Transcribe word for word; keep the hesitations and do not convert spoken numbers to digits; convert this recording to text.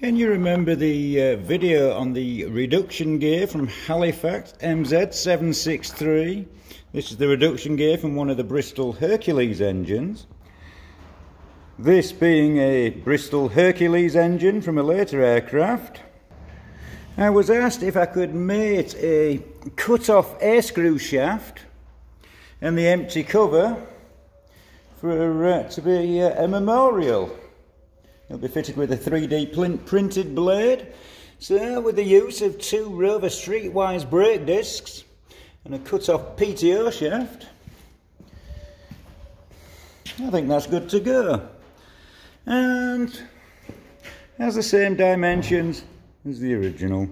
Can you remember the uh, video on the reduction gear from Halifax M Z seven six three? This is the reduction gear from one of the Bristol Hercules engines. This being a Bristol Hercules engine from a later aircraft. I was asked if I could mate a cut-off air screw shaft and the empty cover for uh, to be uh, a memorial. It'll be fitted with a three D printed blade. So with the use of two Rover Streetwise brake discs and a cut-off P T O shaft, I think that's good to go. And has the same dimensions as the original.